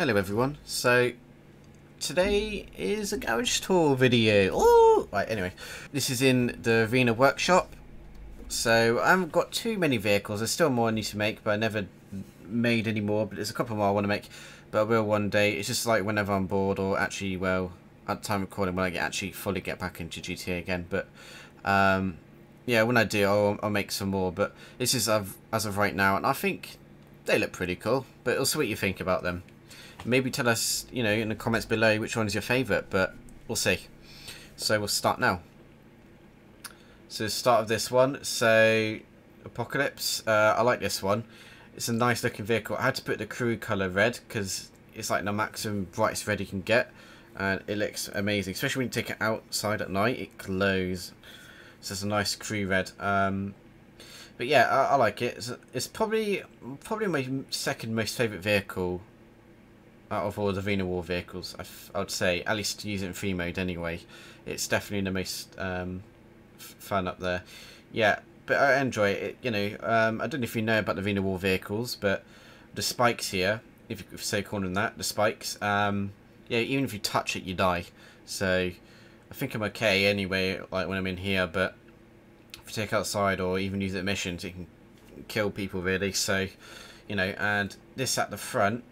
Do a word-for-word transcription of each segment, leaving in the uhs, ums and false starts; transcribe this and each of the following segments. Hello everyone, so today is a garage tour video. Ooh! Right, anyway, this is in the Arena workshop. So I haven't got too many vehicles, there's still more I need to make, but I never made any more, but there's a couple more I want to make, but I will one day. It's just like whenever I'm bored, or actually, well, at the time of recording, when I get actually fully get back into G T A again, but um, yeah, when I do, I'll, I'll make some more, but this is as of right now, and I think they look pretty cool, but also what you think about them. Maybe tell us, you know, in the comments below which one is your favourite, but we'll see. So we'll start now. So the start of this one, so Apocalypse, uh, I like this one. It's a nice looking vehicle. I had to put the crew colour red because it's like the maximum brightest red you can get. And it looks amazing, especially when you take it outside at night, it glows. So it's a nice crew red. Um, but yeah, I, I like it. It's, it's probably, probably my second most favourite vehicle out of all the Arena War vehicles, I, f I would say, at least use it in free mode anyway. It's definitely the most um, f fun up there. Yeah, but I enjoy it. it you know, um, I don't know if you know about the Arena War vehicles, but the spikes here, if you say corner than that, the spikes, um, yeah, even if you touch it, you die. So I think I'm okay anyway, like when I'm in here, but if you take outside or even use it at missions, it can kill people really. So, you know, and this at the front,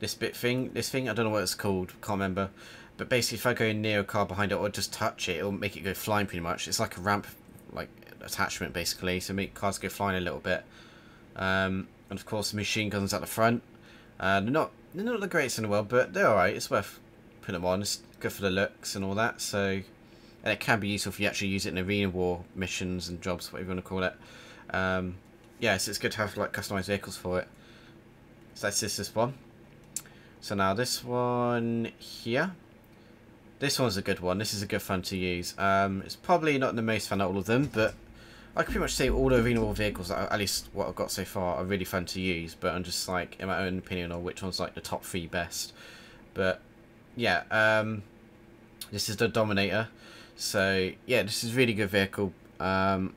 This bit thing, this thing, I don't know what it's called, can't remember. But basically if I go near a car behind it or just touch it, it'll make it go flying pretty much. It's like a ramp, like, attachment basically, so make cars go flying a little bit. Um, and of course the machine guns at the front. Uh, they're, not, they're not the greatest in the world, but they're alright, it's worth putting them on. It's good for the looks and all that, so... And it can be useful if you actually use it in Arena War missions and jobs, whatever you want to call it. Um, yeah, so it's good to have, like, customised vehicles for it. So that's just this one. So now this one here, this one's a good one, this is a good fun to use. Um, it's probably not the most fun out of all of them, but I can pretty much say all the Arena War vehicles, that are, at least what I've got so far, are really fun to use. But I'm just like, in my own opinion, on which one's like the top three best. But yeah, um, this is the Dominator, so yeah, this is a really good vehicle. Um,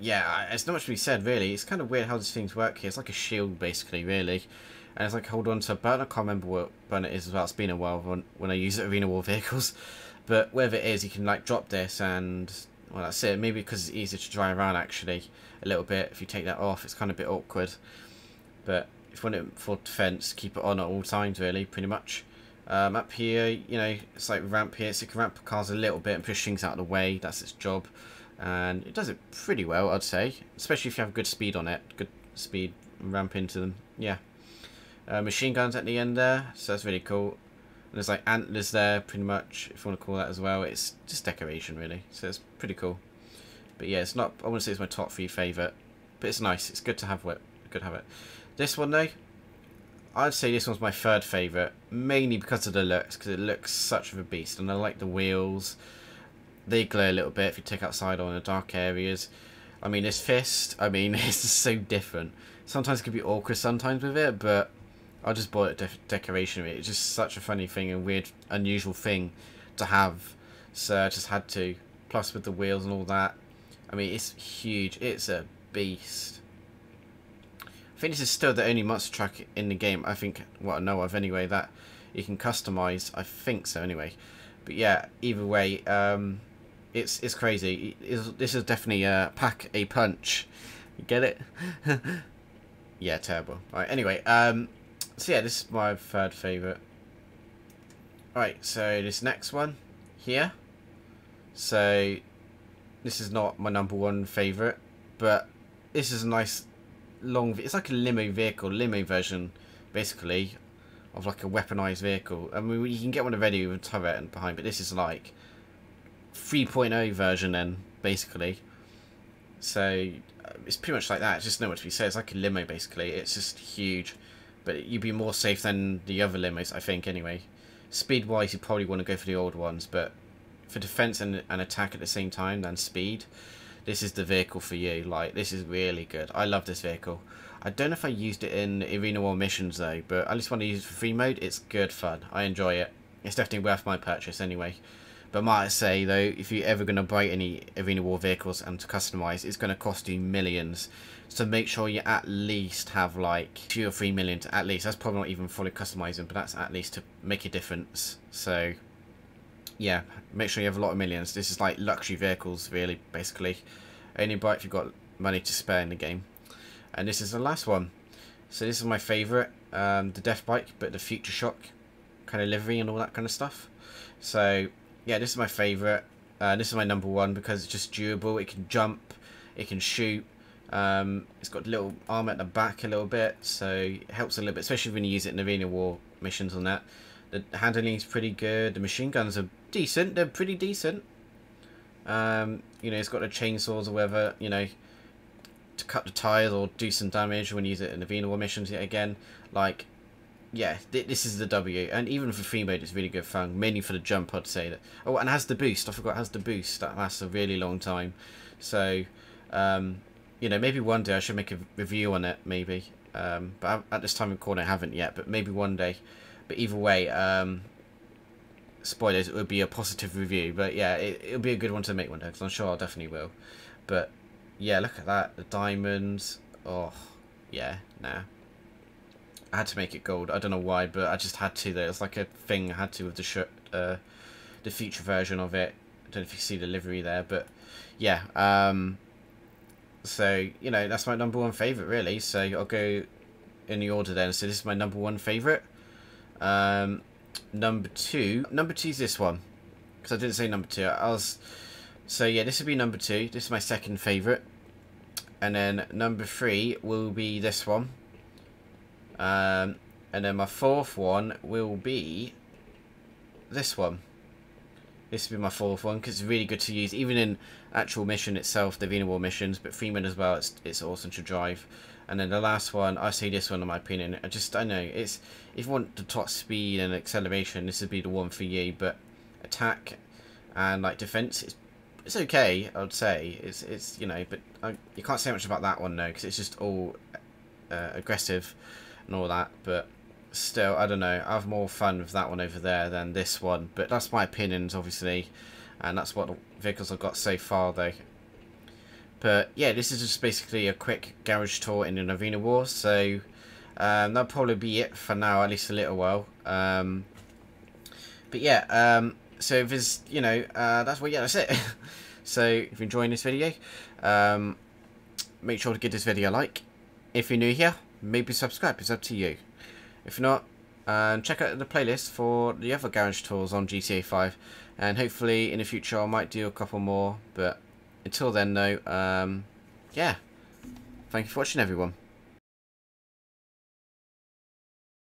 yeah, it's not much to be said really, it's kind of weird how these things work here, it's like a shield basically really. And it's like, hold on to a button. I can't remember what button it is as well. It's been a while when, when I use it Arena War vehicles. But wherever it is, you can like drop this and... Well, that's it. Maybe because it's easier to drive around actually a little bit. If you take that off, it's kind of a bit awkward. But if you want it for defense, keep it on at all times really, pretty much. Um, up here, you know, it's like ramp here. So you can ramp cars a little bit and push things out of the way. That's its job. And it does it pretty well, I'd say. Especially if you have good speed on it. Good speed and ramp into them. Yeah. Uh, machine guns at the end there, so that's really cool. And there's like antlers there, pretty much, if you want to call that as well. It's just decoration really, so it's pretty cool. But yeah, it's not, I wouldn't say it's my top three favourite, but it's nice, it's good to have it. Good to have it. This one though, I'd say this one's my third favourite, mainly because of the looks, because it looks such of a beast, and I like the wheels. They glow a little bit if you take outside or in the dark areas. I mean, this fist, I mean, it's just so different. Sometimes it can be awkward sometimes with it, but I just bought it de decoration. It's just such a funny thing and weird, unusual thing to have. So I just had to. Plus with the wheels and all that. I mean, it's huge. It's a beast. I think this is still the only monster truck in the game, I think, what I know of anyway, that you can customise. I think so anyway. But yeah, either way, um, it's it's crazy. It's, this is definitely a pack a punch. You get it? Yeah, terrible. Alright, anyway. Um, So yeah, this is my third favourite. Alright, so this next one here. So this is not my number one favourite, but this is a nice long... It's like a limo vehicle, limo version, basically, of like a weaponised vehicle. I mean, you can get one already with a turret and behind, but this is like three point oh version then, basically. So it's pretty much like that. It's just nowhere to be said. It's like a limo, basically. It's just huge. But you'd be more safe than the other limos, I think, anyway. Speed-wise, you probably want to go for the old ones, but for defense and, and attack at the same time than speed, this is the vehicle for you. Like, this is really good. I love this vehicle. I don't know if I used it in Arena War missions, though, but I just want to use it for free mode. It's good fun. I enjoy it. It's definitely worth my purchase, anyway. But I might say, though, if you're ever going to buy any Arena War vehicles and to customize, it's going to cost you millions. So make sure you at least have like two or three million to at least. That's probably not even fully customizing, but that's at least to make a difference. So yeah, make sure you have a lot of millions. This is like luxury vehicles, really, basically. Only buy it if you've got money to spare in the game. And this is the last one. So this is my favourite, um, the Death Bike, but the Future Shock kind of livery and all that kind of stuff. So yeah, this is my favourite. Uh, this is my number one because it's just durable. It can jump, it can shoot. Um, it's got a little arm at the back a little bit, so it helps a little bit, especially when you use it in Arena War missions on that. The handling is pretty good. The machine guns are decent. They're pretty decent. Um, you know, it's got the chainsaws or whatever, you know, to cut the tires or do some damage when you use it in Arena War missions yet again. Like, yeah, th this is the W. And even for free mode, it's really good fun. Mainly for the jump, I'd say that. Oh, and it has the boost. I forgot it has the boost. That lasts a really long time. So, um... you know, maybe one day I should make a review on it, maybe. Um, but at this time of recording, I haven't yet, but maybe one day. But either way, um, spoilers, it would be a positive review. But yeah, it, it'll be a good one to make one day, because I'm sure I definitely will. But yeah, look at that. The diamonds. Oh, yeah, nah. I had to make it gold. I don't know why, but I just had to. There was like a thing I had to with the shirt, uh, the future version of it. I don't know if you see the livery there, but yeah. Um... So, you know, that's my number one favourite, really. So I'll go in the order then. So this is my number one favourite. Um, number two. Number two is this one. Because I didn't say number two. I was... So, yeah, this would be number two. This is my second favourite. And then number three will be this one. Um, and then my fourth one will be this one. This will be my fourth one because it's really good to use, even in actual mission itself, the Arena War missions, but Freeman as well. It's it's awesome to drive. And then the last one, I say this one in my opinion. I just I know it's if you want the top speed and acceleration, this would be the one for you. But attack and like defense, it's it's okay. I'd say it's it's you know, but I, you can't say much about that one though because it's just all uh, aggressive and all that, but. Still, I don't know, I have more fun with that one over there than this one, but that's my opinions obviously, and that's what vehicles I've got so far though. But yeah, this is just basically a quick garage tour in an Arena War, so um, that'll probably be it for now, at least a little while. Um, but yeah, um, so if it's, you know, uh, that's what, yeah, that's it. So if you're enjoying this video, um, make sure to give this video a like. If you're new here, maybe subscribe, it's up to you. If not, um, check out the playlist for the other garage tours on G T A five, and hopefully in the future I might do a couple more, but until then though, um, yeah, thank you for watching everyone.